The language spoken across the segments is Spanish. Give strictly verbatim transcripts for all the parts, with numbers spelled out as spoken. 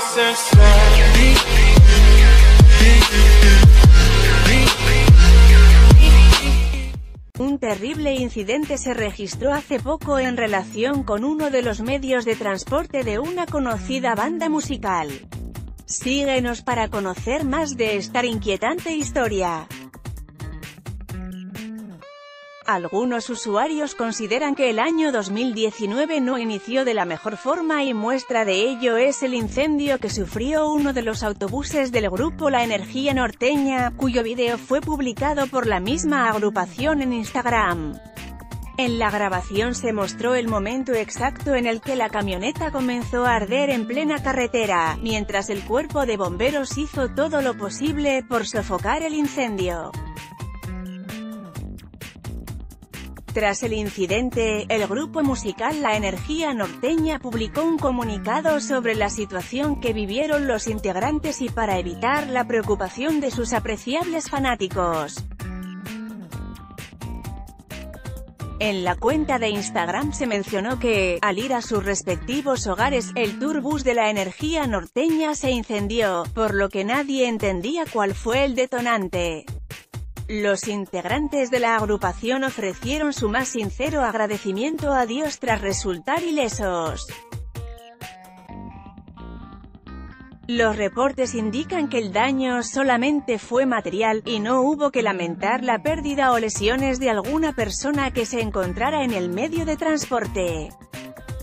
hacer Un terrible incidente se registró hace poco en relación con uno de los medios de transporte de una conocida banda musical. Síguenos para conocer más de esta inquietante historia. Algunos usuarios consideran que el año dos mil diecinueve no inició de la mejor forma y muestra de ello es el incendio que sufrió uno de los autobuses del grupo La Energía Norteña, cuyo video fue publicado por la misma agrupación en Instagram. En la grabación se mostró el momento exacto en el que la camioneta comenzó a arder en plena carretera, mientras el cuerpo de bomberos hizo todo lo posible por sofocar el incendio. Tras el incidente, el grupo musical La Energía Norteña publicó un comunicado sobre la situación que vivieron los integrantes y para evitar la preocupación de sus apreciables fanáticos. En la cuenta de Instagram se mencionó que, al ir a sus respectivos hogares, el tourbus de La Energía Norteña se incendió, por lo que nadie entendía cuál fue el detonante. Los integrantes de la agrupación ofrecieron su más sincero agradecimiento a Dios tras resultar ilesos. Los reportes indican que el daño solamente fue material, y no hubo que lamentar la pérdida o lesiones de alguna persona que se encontrara en el medio de transporte.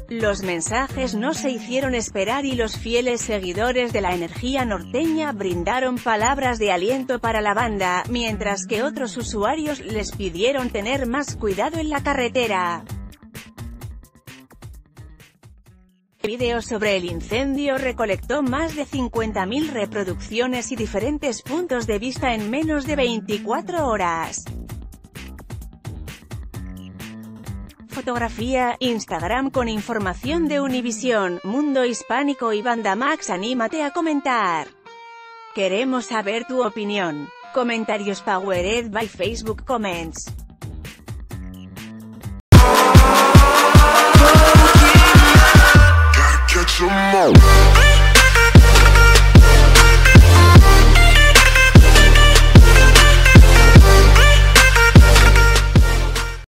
Los mensajes no se hicieron esperar y los fieles seguidores de La Energía Norteña brindaron palabras de aliento para la banda, mientras que otros usuarios les pidieron tener más cuidado en la carretera. El video sobre el incendio recolectó más de cincuenta mil reproducciones y diferentes puntos de vista en menos de veinticuatro horas. Fotografía, Instagram con información de Univisión, Mundo Hispánico y Banda Max. Anímate a comentar. Queremos saber tu opinión. Comentarios powered by Facebook Comments.